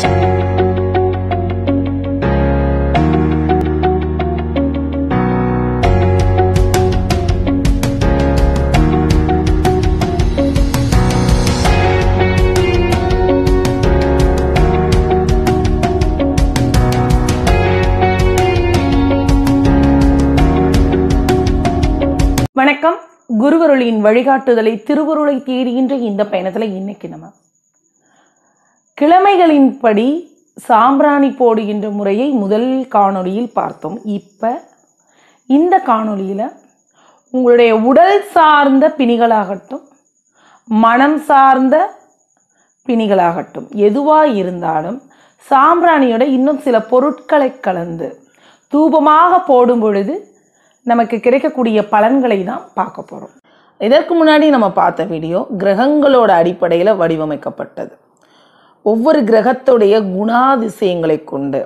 வணக்கம் குருவருளின் வழிகாட்டுதலை திருவருளை தேடுகின்ற இந்த பயணத்துல இன்னைக்கு நம்ம கிழமைகளின்படி சாம்பிராணி போடுகின்ற முறையை முதல் காணொளியில் பார்த்தோம். இப்ப இந்த காணொளியில உங்களுடைய உடல் சார்ந்த பிணிகளாகட்டும் மனம் சார்ந்த பிணிகளாகட்டும் எதுவா இருந்தாலும் சாம்பிராணியோட இன்னும் சில பொருட்களை கலந்து தூபமாக போடும் பொழுது நமக்கு கிடைக்கக்கூடிய பலன்களை தான் பார்க்க போகிறோம். இதற்கு முன்னாடி நம்ம பார்த்த வீடியோ கிரகங்களோட அடிப்படையில் வடிவமைக்கப்பட்டது. ஒவ்வொரு கிரகத்துடைய குணாதிசயங்களை கொண்டு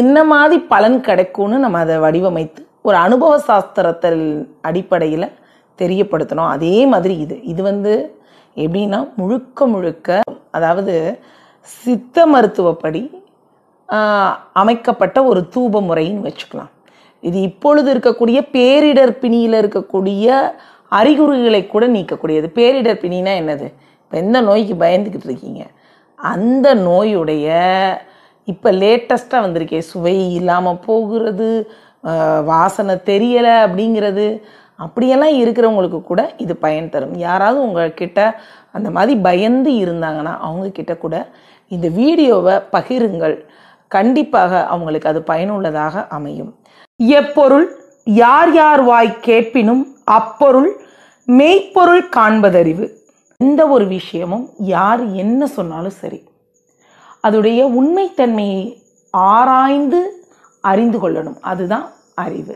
என்ன மாதிரி பலன் கிடைக்கும்னு நம்ம அதை வடிவமைத்து ஒரு அனுபவ சாஸ்திரத்தின் அடிப்படையில் தெரியப்படுத்தணும். அதே மாதிரி இது எப்படின்னா முழுக்க அதாவது சித்த மருத்துவப்படி அமைக்கப்பட்ட ஒரு தூப முறைன்னு வச்சுக்கலாம். இது இப்பொழுது இருக்கக்கூடிய பேரிடர் பிணியில் இருக்கக்கூடிய அறிகுறிகளை கூட நீக்கக்கூடியது. பேரிடர் பிணினா என்னது? இப்போ எந்த நோய்க்கு பயந்துக்கிட்டு இருக்கீங்க, அந்த நோயுடைய இப்போ லேட்டஸ்ட்டாக வந்திருக்கே சுவை இல்லாமல் போகிறது, வாசனை தெரியலை அப்படிங்கிறது, அப்படியெல்லாம் இருக்கிறவங்களுக்கு கூட இது பயன் தரும். யாராவது உங்கள்கிட்ட அந்த மாதிரி பயந்து இருந்தாங்கன்னா அவங்கக்கிட்ட கூட இந்த வீடியோவை பகிருங்கள். கண்டிப்பாக அவங்களுக்கு அது பயனுள்ளதாக அமையும். எப்பொருள் யார் யார் வாய் கேட்பினும் அப்பொருள் மெய்ப்பொருள் காண்பதறிவு. எந்த ஒரு விஷயமும் யார் என்ன சொன்னாலும் சரி, அதுடைய உண்மைத்தன்மையை ஆராய்ந்து அறிந்து கொள்ளணும். அதுதான் அறிவு.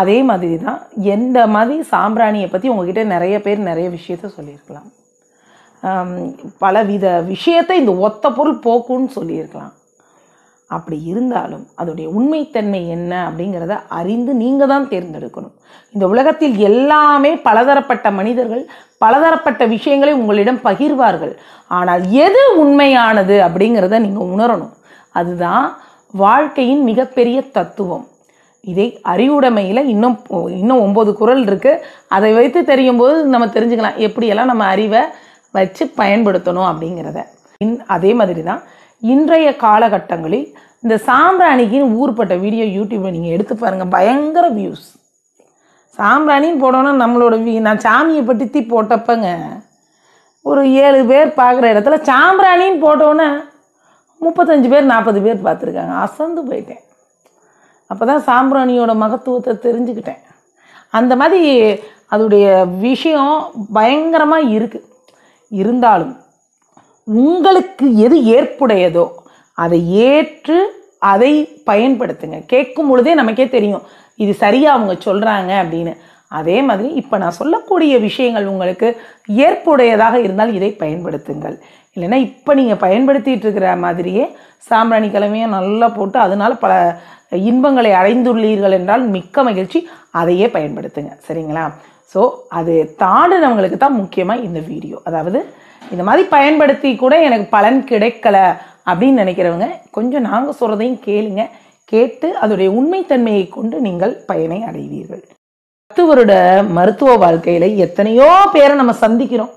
அதே மாதிரி தான் எந்த மாதிரி சாம்பிராணியை பற்றி உங்ககிட்ட நிறைய பேர் நிறைய விஷயத்த சொல்லியிருக்கலாம், பலவித விஷயத்தை இந்த ஒத்த பொருள் போக்குன்னு சொல்லியிருக்கலாம். அப்படி இருந்தாலும் அதோடைய உண்மைத்தன்மை என்ன அப்படிங்கிறத அறிந்து நீங்கள் தான் தேர்ந்தெடுக்கணும். இந்த உலகத்தில் எல்லாமே பலதரப்பட்ட மனிதர்கள் பலதரப்பட்ட விஷயங்களை உங்களிடம் பகிர்வார்கள். ஆனால் எது உண்மையானது அப்படிங்கிறத நீங்கள் உணரணும். அதுதான் வாழ்க்கையின் மிகப்பெரிய தத்துவம். இதை அறிவுடைமையில் இன்னும் 9 குறள் இருக்குது. அதை வைத்து தெரியும் போது நம்ம தெரிஞ்சுக்கலாம் எப்படியெல்லாம் நம்ம அறிவை வச்சு பயன்படுத்தணும் அப்படிங்கிறத. அதே மாதிரி தான் இன்றைய காலகட்டங்களில் இந்த சாம்பிராணிக்குன்னு ஊர்பட்ட வீடியோ யூடியூப்பில் நீங்கள் எடுத்து பாருங்கள், பயங்கர வியூஸ். சாம்பிராணின்னு போடணும்னா நம்மளோட நான் சாமியை பற்றி போட்டப்பங்க ஒரு 7 பேர் பார்க்குற இடத்துல சாம்பிராணின்னு போட்டோன்னே 35 பேர் 40 பேர் பார்த்துருக்காங்க. அசந்து போயிட்டேன். அப்போ தான் சாம்பிராணியோட மகத்துவத்தை தெரிஞ்சுக்கிட்டேன். அந்த மாதிரி அதோடைய விஷயம் பயங்கரமாக இருக்குது. இருந்தாலும் உங்களுக்கு எது ஏற்புடையதோ அதை ஏற்று அதை பயன்படுத்துங்க. கேட்கும் பொழுதே நமக்கே தெரியும் இது சரியாக அவங்க சொல்கிறாங்க அப்படின்னு. அதே மாதிரி இப்போ நான் சொல்லக்கூடிய விஷயங்கள் உங்களுக்கு ஏற்புடையதாக இருந்தால் இதை பயன்படுத்துங்கள். இல்லைன்னா இப்போ நீங்கள் பயன்படுத்திகிட்டு இருக்கிற மாதிரியே சாம்பிராணி கிழமையை நல்லா போட்டு அதனால் பல இன்பங்களை அடைந்துள்ளீர்கள் என்றால் மிக்க மகிழ்ச்சி. அதையே பயன்படுத்துங்க, சரிங்களா? ஸோ அது தாண்டினவங்களுக்கு தான் முக்கியமாக இந்த வீடியோ. அதாவது இந்த மாதிரி பயன்படுத்தி கூட எனக்கு பலன் கிடைக்கல அப்படின்னு நினைக்கிறவங்க கொஞ்சம் நாங்கள் சொல்கிறதையும் கேளுங்க. கேட்டு அதோடைய உண்மைத்தன்மையை கொண்டு நீங்கள் பயனை அடைவீர்கள். மருத்துவரோட மருத்துவ வாழ்க்கையில் எத்தனையோ பேரை நம்ம சந்திக்கிறோம்.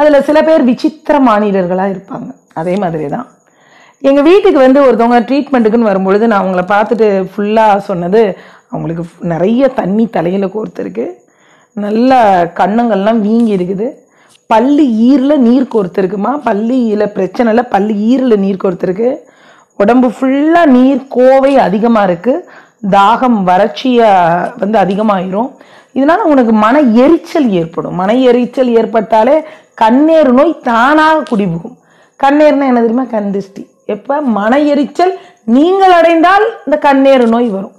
அதில் சில பேர் விசித்திர மாநிலர்களாக இருப்பாங்க. அதே மாதிரி தான் எங்கள் வீட்டுக்கு ஒருத்தவங்க ட்ரீட்மெண்ட்டுக்குன்னு வரும்பொழுது நான் அவங்கள பார்த்துட்டு ஃபுல்லாக சொன்னது, அவங்களுக்கு நிறைய தண்ணி தலையில் கோர்த்துருக்கு, நல்ல கண்ணங்கள்லாம் வீங்கி இருக்குது, பல்லு ஈரில் நீர் கோர்த்துருக்குமா, பல்லியில் பிரச்சனை இல்லை, பல்லு ஈரில் நீர் கோர்த்துருக்கு, உடம்பு ஃபுல்லாக நீர் கோவை அதிகமாக இருக்குது, தாகம் வறட்சியை அதிகமாகிடும், இதனால் உனக்கு மன எரிச்சல் ஏற்படும், மன எரிச்சல் ஏற்பட்டாலே கண்ணீர் நோய் தானாக குடிபுகும். கண்ணீர்னா என்ன தெரியுமா? கண்திஷ்டி. எப்போ மன எரிச்சல் நீங்கள் அடைந்தால் இந்த கண்ணீர் நோய் வரும்.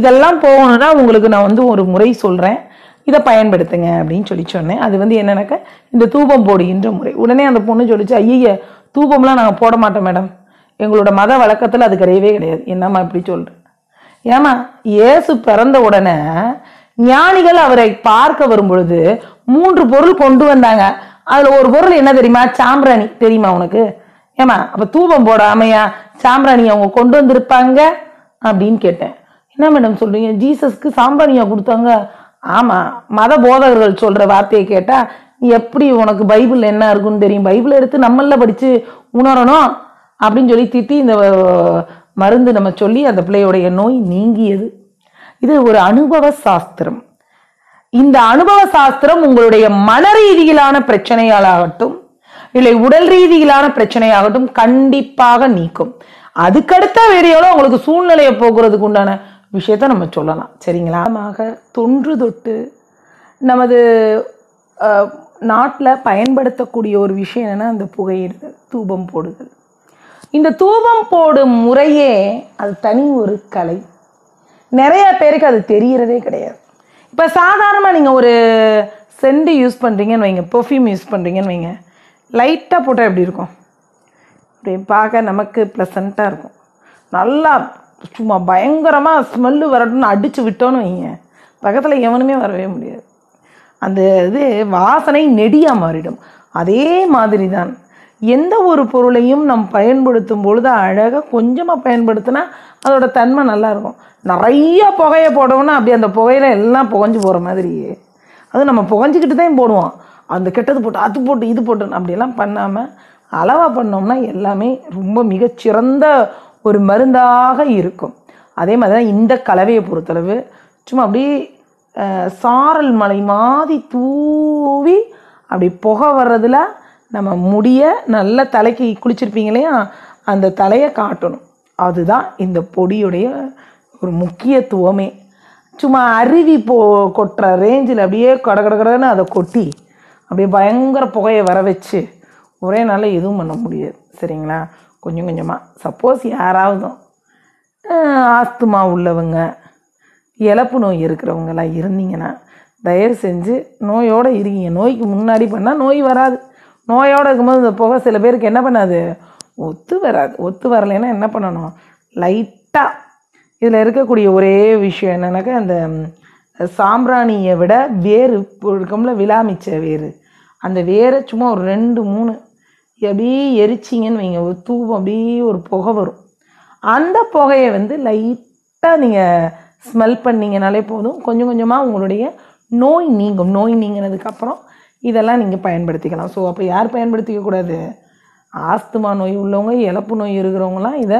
இதெல்லாம் போகணுன்னா உங்களுக்கு நான் ஒரு முறை சொல்கிறேன், இதை பயன்படுத்துங்க அப்படின்னு சொல்லி சொன்னேன். அது என்னன்னாக்க இந்த தூபம் போடுகின்ற முறை. உடனே அந்த பொண்ணு சொல்லிச்சு, ஐயைய தூபம்லாம் நாங்கள் போட மாட்டோம் மேடம், எங்களோட மத வழக்கத்தில் அது கிடையவே கிடையாது. என்னம்மா இப்படி சொல்கிறேன்? ஏமா இயேசு பிறந்த உடனே ஞானிகள் அவரை பார்க்க வரும்பொழுது 3 பொருள் கொண்டு வந்தாங்க. அதில் ஒரு பொருள் என்ன தெரியுமா? சாம்பிராணி. தெரியுமா உனக்கு? ஏமா அப்ப தூபம் போடாமையா சாம்பிராணியை அவங்க கொண்டு வந்திருப்பாங்க அப்படினு கேட்டேன். என்ன மேடம் சொல்றீங்க, ஜீசஸ்க்கு சாம்பிராணியை கொடுத்தாங்க? ஆமா, மத போதகர்கள் சொல்ற வார்த்தையை கேட்டா எப்படி உனக்கு பைபிள் என்ன இருக்குன்னு தெரியும், பைபிளை எடுத்து நம்மள படிச்சு உணரணும் அப்படினு சொல்லி திட்டி இந்த மருந்து நம்ம சொல்லி அந்த பிள்ளையோடைய நோய் நீங்கியது. இது ஒரு அனுபவ சாஸ்திரம். இந்த அனுபவ சாஸ்திரம் உங்களுடைய மன ரீதியிலான பிரச்சனையாகட்டும் இல்லை உடல் ரீதியிலான பிரச்சனையாகட்டும் கண்டிப்பாக நீக்கும். அதுக்கடுத்த வீடியோவில் உங்களுக்கு சூழ்நிலையை போக்குறதுக்கு உண்டான விஷயத்தை நம்ம சொல்லலாம், சரிங்களா? தொன்று தொட்டு நமது நாட்டில் பயன்படுத்தக்கூடிய ஒரு விஷயம் என்னன்னா அந்த புகையிடுதல், தூபம் போடுதல். இந்த தூபம் போடும் முறையே அது தனி ஒரு கலை. நிறைய பேருக்கு அது தெரியறதே கிடையாது. இப்போ சாதாரணமாக நீங்கள் ஒரு சென்ட் யூஸ் பண்ணுறீங்கன்னு வைங்க, பெர்ஃப்யூம் யூஸ் பண்ணுறீங்கன்னு வைங்க, லைட்டாக போட்டால் எப்படி இருக்கும்? இப்படி பார்க்க நமக்கு ப்ளசண்ட்டாக இருக்கும். நல்லா சும்மா பயங்கரமாக ஸ்மெல்லு வரட்டும்னு அடித்து விட்டோன்னு வைங்க, பக்கத்தில் எவனுமே வரவே முடியாது. அந்த இது வாசனை நெடியாக மாறிடும். அதே மாதிரி தான் எந்த ஒரு பொருளையும் நம் பயன்படுத்தும் பொழுது அழகாக கொஞ்சமாக பயன்படுத்தினா அதோட தன்மை நல்லாயிருக்கும். நிறைய புகையை போடணும்னா அப்படி அந்த புகையில எல்லாம் புகஞ்சு போகிற மாதிரி, அது நம்ம புகஞ்சிக்கிட்டு தான் போடுவோம். அந்த கெட்டது போட்டு அது போட்டு இது போட்டு அப்படியெல்லாம் பண்ணாமல் அளவாக பண்ணோம்னா எல்லாமே ரொம்ப மிகச்சிறந்த ஒரு மருந்தாக இருக்கும். அதே மாதிரி தான் இந்த கலவையை பொறுத்தளவு சும்மா அப்படி சாரல் மலை மாதிரி தூவி அப்படி புகை வர்றதுல நம்ம முடிய நல்ல தலைக்கு குளிச்சிருப்பீங்க இல்லையா, அந்த தலையை காட்டணும். அதுதான் இந்த பொடியுடைய ஒரு முக்கியத்துவமே. சும்மா அருவி கொட்டுற ரேஞ்சில் அப்படியே கடகடகடன்னு அதை கொட்டி அப்படியே பயங்கர புகையை வர வச்சு ஒரே நாளில் எதுவும் பண்ண முடியாது, சரிங்களா? கொஞ்சம் கொஞ்சமாக. சப்போஸ் யாராவது ஆஸ்துமா உள்ளவங்க, இழப்பு நோய் இருக்கிறவங்களாம் இருந்தீங்கன்னா தயவு செஞ்சு நோயோடு இருக்கீங்க, நோய்க்கு முன்னாடி பண்ணால் நோய் வராது. நோயோடு இருக்கும்போது இந்த புகை சில பேருக்கு என்ன பண்ணாது, ஒத்து வராது. ஒத்து வரலைன்னா என்ன பண்ணணும், லைட்டாக இதில் இருக்கக்கூடிய ஒரே விஷயம் என்னன்னாக்கா அந்த சாம்பிராணியை விட வேறு இருக்கும்ல, விலாமிச்ச வேறு, அந்த வேரை சும்மா ஒரு 2-3 அப்படியே எரிச்சிங்கன்னு வைங்க, ஒரு தூவம் அப்படியே ஒரு புகை வரும். அந்த புகையை லைட்டாக நீங்கள் ஸ்மெல் பண்ணிங்கனாலே போதும், கொஞ்சம் கொஞ்சமாக உங்களுடைய நோய் நீங்கும். நோய் நீங்கினதுக்கப்புறம் இதெல்லாம் நீங்கள் பயன்படுத்திக்கலாம். ஸோ அப்போ யார் பயன்படுத்திக்கக்கூடாது, ஆஸ்துமா நோய் உள்ளவங்க, இழப்பு நோய் இருக்கிறவங்களாம் இதை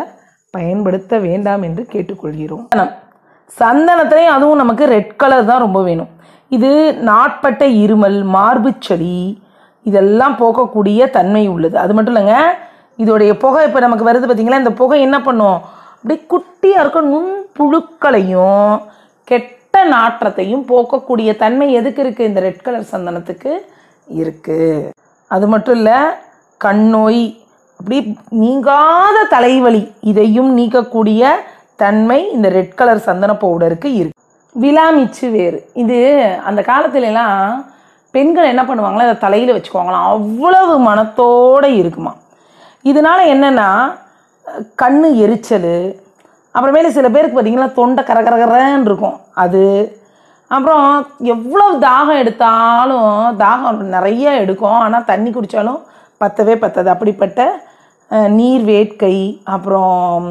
பயன்படுத்த வேண்டாம் என்று கேட்டுக்கொள்கிறோம். சந்தனத்துலேயும் அதுவும் நமக்கு ரெட் கலர் தான் ரொம்ப வேணும். இது நாட்பட்ட இருமல், மார்பு செடி இதெல்லாம் போகக்கூடிய தன்மை உள்ளது. அது மட்டும் இல்லைங்க, இதோடைய புகை இப்போ நமக்கு வருது பார்த்திங்களா, இந்த புகை என்ன பண்ணும், அப்படி குட்டியாக இருக்க நுண்புழுக்களையும் கெட்ட நாற்றத்தையும் போக்கக்கூடிய தன்மை எதுக்கு இருக்குது, இந்த ரெட் கலர் சந்தனத்துக்கு இருக்குது. அது மட்டும் இல்லை, கண்ணோய், அப்படி நீங்காத தலைவலி இதையும் நீக்கக்கூடிய தன்மை இந்த ரெட் கலர் சந்தன பவுடருக்கு இருக்குது. விலாமிச்சு வேறு, இது அந்த காலத்துலலாம் பெண்கள் என்ன பண்ணுவாங்களா, அதை தலையில் வச்சுக்குவாங்களாம், அவ்வளவு மனத்தோடு இருக்குமா. இதனால் என்னென்னா கண் எரிச்சல், அப்புறமேல சில பேருக்கு பார்த்திங்கன்னா தொண்டை கரகரகரன்னு இருக்கும் அது, அப்புறம் எவ்வளோ தாகம் எடுத்தாலும், தாகம் நிறைய எடுக்கும் ஆனால் தண்ணி குடித்தாலும் பத்தவே பத்தாது, அப்படிப்பட்ட நீர் வேட்கை, அப்புறம்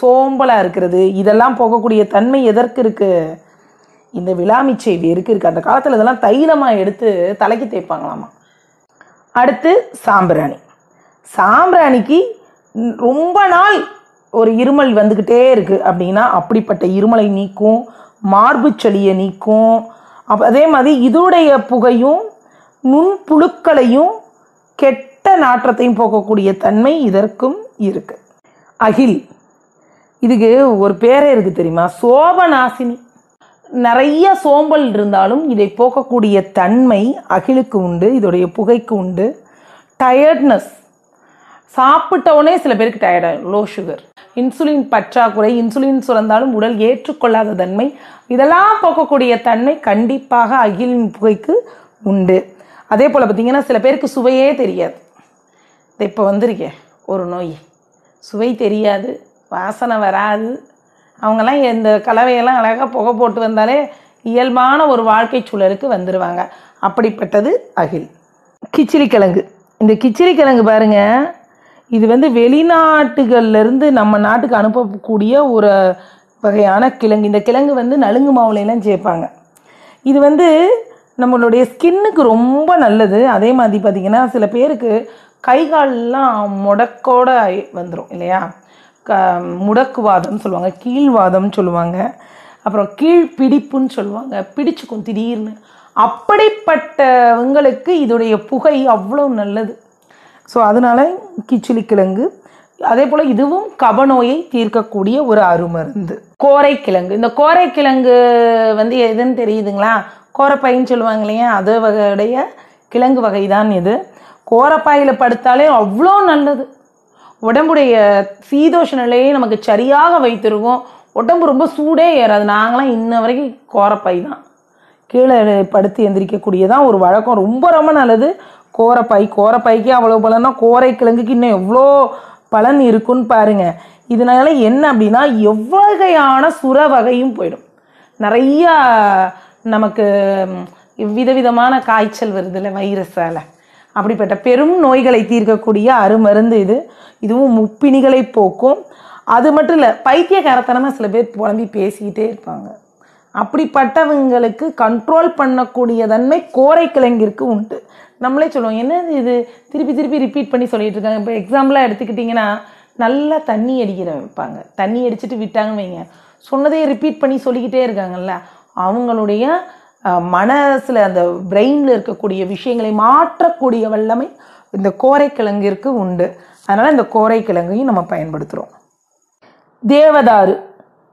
சோம்பலாக இருக்கிறது, இதெல்லாம் போகக்கூடிய தன்மை எதற்கு இருக்குது, இந்த விலாமிச்சை வேருக்கு இருக்குது. அந்த காலத்தில் இதெல்லாம் தைலமாக எடுத்து தலைக்கு தேய்ப்பாங்களாமா. அடுத்து சாம்பிராணி. சாம்பிராணிக்கு ரொம்ப நாள் ஒரு இருமல் வந்துக்கிட்டே இருக்குது அப்படின்னா அப்படிப்பட்ட இருமலை நீக்கும், மார்பு செளியை நீக்கும். அதே மாதிரி இதோடைய புகையும் நுண்புழுக்களையும் கெட்ட நாற்றத்தையும் போக்கக்கூடிய தன்மை இதற்கும் இருக்குது. அகில், இதுக்கு ஒரு பேரே இருக்குது தெரியுமா, சோபநாசினி. நிறைய சோம்பல் இருந்தாலும் இதை போக்கக்கூடிய தன்மை அகிலுக்கு உண்டு, இதோடைய புகைக்கு உண்டு. டயர்ட்னஸ், சாப்பிட்ட உடனே சில பேருக்கு டயர்டாகும், லோ சுகர், இன்சுலின் பற்றாக்குறை, இன்சுலின் சுரந்தாலும் உடல் ஏற்றுக்கொள்ளாத தன்மை, இதெல்லாம் போக்கக்கூடிய தன்மை கண்டிப்பாக அகிலின் புகைக்கு உண்டு. அதே போல் பார்த்திங்கன்னா சில பேருக்கு சுவையே தெரியாது. இப்போ வந்திருக்கே ஒரு நோய், சுவை தெரியாது, வாசனை வராது. அவங்கெல்லாம் இந்த கலவையெல்லாம் அழகாக புகை போட்டு வந்தாலே இயல்பான ஒரு வாழ்க்கை சூழலுக்கு வந்துடுவாங்க. அப்படிப்பட்டது அகில். கிச்சிலி கிழங்கு. இந்த கிச்சிலி கிழங்கு பாருங்கள், இது வந்து வெளிநாட்டுகள்ல இருந்து நம்ம நாட்டுக்கு அனுப்பக்கூடிய ஒரு வகையான கிழங்கு. இந்த கிழங்கு வந்து நலுங்கு மாவுல எல்லாம் சேப்பாங்க. இது வந்து நம்மளுடைய ஸ்கின்னுக்கு ரொம்ப நல்லது. அதே மாதிரி பார்த்தீங்கன்னா சில பேருக்கு கை கால்லாம் முடக்கோட வந்துடும் இல்லையா, முடக்குவாதம்னு சொல்லுவாங்க, கீழ்வாதம்னு சொல்லுவாங்க, அப்புறம் கீழ்பிடிப்புன்னு சொல்லுவாங்க, பிடிச்சுக்கும் திடீர்னு. அப்படிப்பட்டவங்களுக்கு இதோடைய புகை அவ்வளோ நல்லது. ஸோ அதனால் கிச்சிலி கிழங்கு. அதே போல் இதுவும் கபநோயை தீர்க்கக்கூடிய ஒரு அருமருந்து. கோரைக்கிழங்கு. இந்த கோரைக்கிழங்கு வந்து எதுன்னு தெரியுதுங்களா? கோரப்பாயின்னு சொல்லுவாங்க இல்லையா, அது வகையுடைய கிழங்கு வகை தான் இது. கோரப்பாயில் படுத்தாலே அவ்வளோ நல்லது. உடம்புடைய சீதோஷ நிலையை நமக்கு சரியாக வைத்திருக்கும். உடம்பு ரொம்ப சூடே ஏறாது. நாங்களாம் இன்ன வரைக்கும் கோரப்பாய் தான் கீழே படுத்து எந்திரிக்கக்கூடியதான் ஒரு வழக்கம். ரொம்ப ரொம்ப நல்லது கோரப்பாய். கோரப்பாய்க்கே அவ்வளோ பலன்னா கோரைக்கிழங்குக்கு இன்னும் எவ்வளோ பலன் இருக்குன்னு பாருங்கள். இதனால என்ன அப்படின்னா எவ்வகையான சுர வகையும் போயிடும். நிறையா நமக்கு விதவிதமான காய்ச்சல் வருது இல்லை வைரஸால், அப்படிப்பட்ட பெரும் நோய்களை தீர்க்கக்கூடிய அருமருந்து இது. இதுவும் முப்பிணிகளை போக்கும். அது மட்டும் இல்லை, பைத்தியக்காரத்தனமாக சில பேர் புலம்பி பேசிக்கிட்டே இருப்பாங்க. அப்படிப்பட்டவங்களுக்கு கண்ட்ரோல் பண்ணக்கூடிய தன்மை கோரைக்கிழங்கிற்கு உண்டு. நம்மளே சொல்லுவோம், என்ன இது திருப்பி திருப்பி ரிப்பீட் பண்ணி சொல்லிகிட்டு இருக்காங்க. இப்போ எக்ஸாம்பிளாக எடுத்துக்கிட்டிங்கன்னா நல்லா தண்ணி அடிக்கிற வைப்பாங்க. தண்ணி அடிச்சுட்டு விட்டாங்க வைங்க, சொன்னதே ரிப்பீட் பண்ணி சொல்லிக்கிட்டே இருக்காங்கல்ல, அவங்களுடைய மனசில் அந்த பிரெயினில் இருக்கக்கூடிய விஷயங்களை மாற்றக்கூடிய வல்லமை இந்த கோரைக்கிழங்கிற்கு உண்டு. அதனால் இந்த கோரைக்கிழங்கையும் நம்ம பயன்படுத்துகிறோம். தேவதாறு.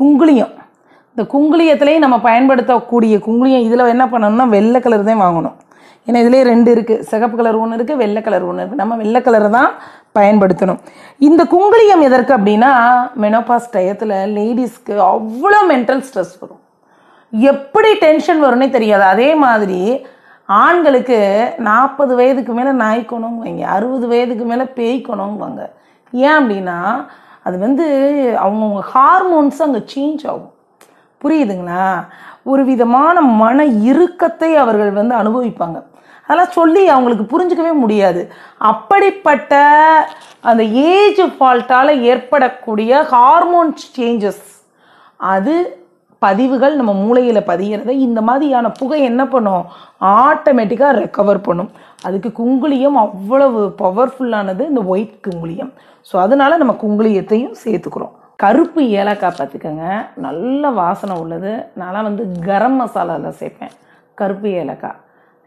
குங்குலியம். இந்த குங்குலியத்துலேயும் நம்ம பயன்படுத்தக்கூடிய குங்குலியம். இதில் என்ன பண்ணணும்னா வெள்ளை கலர் தான் வாங்கணும். ஏன்னா இதிலே ரெண்டு இருக்குது, சிகப்பு கலர் ஒன்று இருக்குது, வெள்ளை கலர் ஒன்று இருக்குது. நம்ம வெள்ளை கலரை தான் பயன்படுத்தணும். இந்த குங்குலியம் எதற்கு அப்படின்னா மெனோபாஸ் டயத்தில் லேடிஸ்க்கு அவ்வளோ மென்டல் ஸ்ட்ரெஸ் வரும், எப்படி டென்ஷன் வரும்னே தெரியாது. அதே மாதிரி ஆண்களுக்கு 40 வயதுக்கு மேலே நாய்க்கணுங்குவாங்க, 60 வயதுக்கு மேலே பேய்க்கணுங்குவாங்க. ஏன் அப்படின்னா அது வந்து அவங்கவுங்க ஹார்மோன்ஸ் அங்கே சேஞ்ச் ஆகும், புரியுதுங்களா? ஒரு விதமான மன இறுக்கத்தை அவர்கள் வந்து அனுபவிப்பாங்க. அதெல்லாம் சொல்லி அவங்களுக்கு புரிஞ்சிக்கவே முடியாது. அப்படிப்பட்ட அந்த ஏஜ் ஃபால்ட்டால் ஏற்படக்கூடிய ஹார்மோன் சேஞ்சஸ் அது பதிவுகள் நம்ம மூளையில் பதிகிறத இந்த மாதிரியான புகை என்ன பண்ணும், ஆட்டோமேட்டிக்காக ரெக்கவர் பண்ணும். அதுக்கு குங்குலியம் அவ்வளவு பவர்ஃபுல்லானது, இந்த ஒயிட் குங்குலியம். ஸோ அதனால நம்ம குங்குலியத்தையும் சேர்த்துக்கிறோம். கருப்பு ஏலக்காய் பார்த்துக்கோங்க, நல்ல வாசனை உள்ளது. நான்லாம் வந்து கரம் மசாலாவில் சேர்ப்பேன் கருப்பு ஏலக்காய்.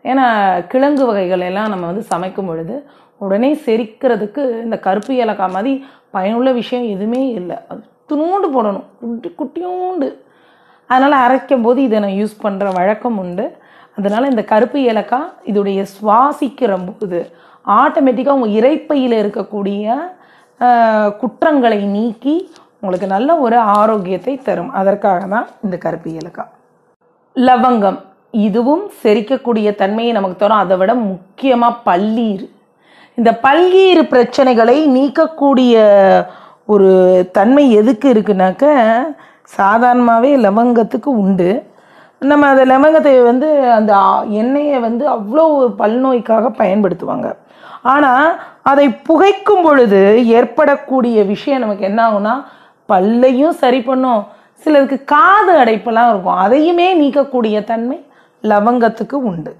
ஏன்னா கிழங்கு வகைகள் எல்லாம் நம்ம வந்து சமைக்கும் பொழுது உடனே செரிக்கிறதுக்கு இந்த கருப்பு ஏலக்காய் மாதிரி பயனுள்ள விஷயம் எதுவுமே இல்லை. அது துணூண்டு போடணும், குட்டியூண்டு. அதனால் அரைக்கும் போது இதை நான் யூஸ் பண்ணுற வழக்கம் உண்டு. அதனால் இந்த கருப்பு ஏலக்காய் இதோடைய சுவாசிக்கிற போது ஆட்டோமேட்டிக்காக உங்கள் இறைப்பையில் இருக்கக்கூடிய குற்றங்களை நீக்கி உங்களுக்கு நல்ல ஒரு ஆரோக்கியத்தை தரும். அதற்காக தான் இந்த கருப்பு ஏலக்காய். லவங்கம். இதுவும் செரிக்கக்கூடிய தன்மையை நமக்கு தரும். அதை விட முக்கியமாக பல்லீர். இந்த பல்லீர் பிரச்சனைகளை நீக்கக்கூடிய ஒரு தன்மை எதுக்கு இருக்குனாக்க சாதாரணமாகவே லவங்கத்துக்கு உண்டு. நம்ம அந்த லவங்கத்தை வந்து அந்த எண்ணெயை வந்து அவ்வளோ பல்நோய்க்காக பயன்படுத்துவாங்க. ஆனால் அதை புகைக்கும் பொழுது ஏற்படக்கூடிய விஷயம் நமக்கு என்ன ஆகும்னா பல்லையும் சரி பண்ணும். சிலருக்கு காது அடைப்பெல்லாம் இருக்கும், அதையுமே நீக்கக்கூடிய தன்மை லவங்கத்துக்கு உண்டு.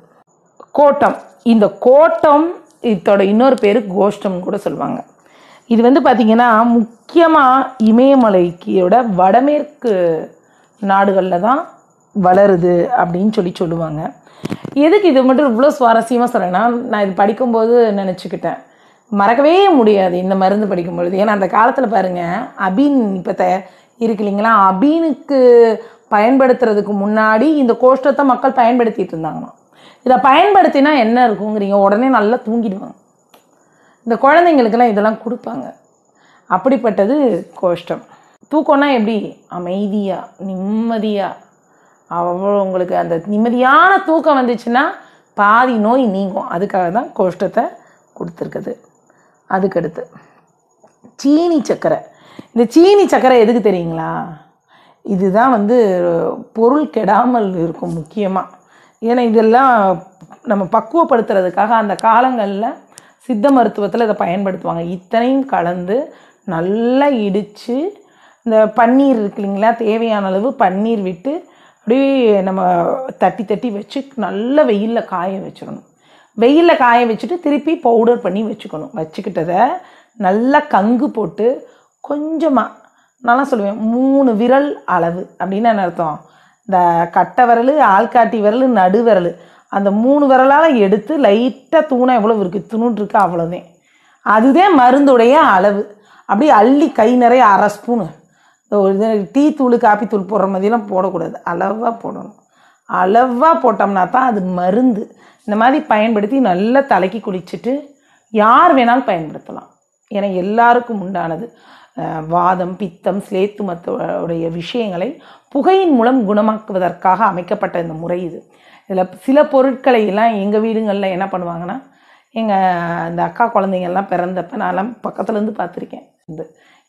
கோட்டம். இந்த கோட்டம் இதோட இன்னொரு பேர் கோஷ்டம்னு கூட சொல்லுவாங்க. இது வந்து பார்த்திங்கன்னா முக்கியமாக இமயமலைக்கியோட வடமேற்கு நாடுகளில் தான் வளருது அப்படின்னு சொல்லுவாங்க. எதுக்கு இது மட்டும் இவ்வளோ சுவாரஸ்யமாக சொல்கிறேன்னா, நான் இது படிக்கும்போது நினச்சிக்கிட்டேன், மறக்கவே முடியாது இந்த மருந்து படிக்கும்பொழுது. ஏன்னா அந்த காலத்தில் பாருங்கள், அபீன் இப்போ இருக்கு இல்லைங்களா, அபீனுக்கு பயன்படுத்துறதுக்கு முன்னாடி இந்த கோஷ்டத்தை மக்கள் பயன்படுத்திகிட்டு இருந்தாங்களாம். இதை பயன்படுத்தினா என்ன இருக்குங்கிறீங்க, உடனே நல்லா தூங்கிடுவாங்க. இந்த குழந்தைங்களுக்கெல்லாம் இதெல்லாம் கொடுப்பாங்க. அப்படிப்பட்டது கோஷ்டம். தூக்கம்னா எப்படி அமைதியாக நிம்மதியாக அவ்வளோ உங்களுக்கு அந்த நிம்மதியான தூக்கம் வந்துச்சுன்னா பாதி நோய் நீங்கும். அதுக்காக தான் கோஷ்டத்தை கொடுத்துருக்குது. அதுக்கடுத்து சீனி சக்கரை. இந்த சீனி சக்கரை எதுக்கு தெரியுங்களா? இதுதான் பொருள் கெடாமல் இருக்கும் முக்கியமாக. ஏன்னா இதெல்லாம் நம்ம பக்குவப்படுத்துறதுக்காக அந்த காலங்களில் சித்த மருத்துவத்தில் இதை பயன்படுத்துவாங்க. இத்தனையும் கலந்து நல்லா இடித்து இந்த பன்னீர் இருக்கு இல்லைங்களா, தேவையான அளவு பன்னீர் விட்டு அப்படியே நம்ம தட்டி தட்டி வச்சு நல்ல வெயிலில் காய வச்சிடணும். வெயிலில் காய வச்சுட்டு திருப்பி பவுடர் பண்ணி வச்சுக்கணும். வச்சுக்கிட்டதை நல்லா கங்கு போட்டு கொஞ்சமாக நல்லா சொல்லுவேன் 3 விரல் அளவு. அப்படின்னு என்ன அர்த்தம்? இந்த கட்டை விரல், ஆள்காட்டி விரல், நடுவிரல், அந்த 3 விரலால் எடுத்து லைட்டாக தூணாக எவ்வளோ இருக்குது துணுன்ட்ருக்கு அவ்வளோதான். அதுதே மருந்துடைய அளவு. அப்படியே அள்ளி கை நிறைய அரை ஸ்பூனு இது டீ தூள் காப்பி தூள் போடுற மாதிரிலாம் போடக்கூடாது, அளவாக போடணும். அளவாக போட்டோம்னா தான் அது மருந்து. இந்த மாதிரி பயன்படுத்தி நல்லா தலைக்கு குளிச்சுட்டு யார் வேணாலும் பயன்படுத்தலாம். ஏன்னா எல்லாருக்கும் உண்டானது. வாதம், பித்தம், ஸ்லேத்துமத்தோடைய விஷயங்களை புகையின் மூலம் குணமாக்குவதற்காக அமைக்கப்பட்ட இந்த முறை இது. இதில் சில பொருட்களை எல்லாம் எங்கள் வீடுங்களில் என்ன பண்ணுவாங்கன்னா, எங்கள் இந்த அக்கா குழந்தைங்கள்லாம் பிறந்தப்போ நான்லாம் பக்கத்துலேருந்து பார்த்துருக்கேன். இந்த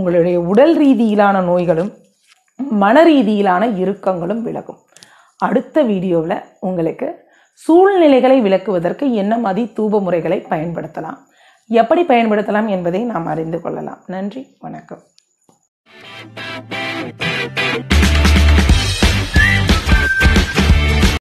உங்களுடைய உடல் ரீதியிலான நோய்களும் மன ரீதியிலான இறுக்கங்களும் விலகும். அடுத்த வீடியோவில் உங்களுக்கு சூழ்நிலைகளை விளக்குவதற்கு என்ன மாதிரி தூப முறைகளை பயன்படுத்தலாம், எப்படி பயன்படுத்தலாம் என்பதை நாம் அறிந்து கொள்ளலாம். நன்றி, வணக்கம்.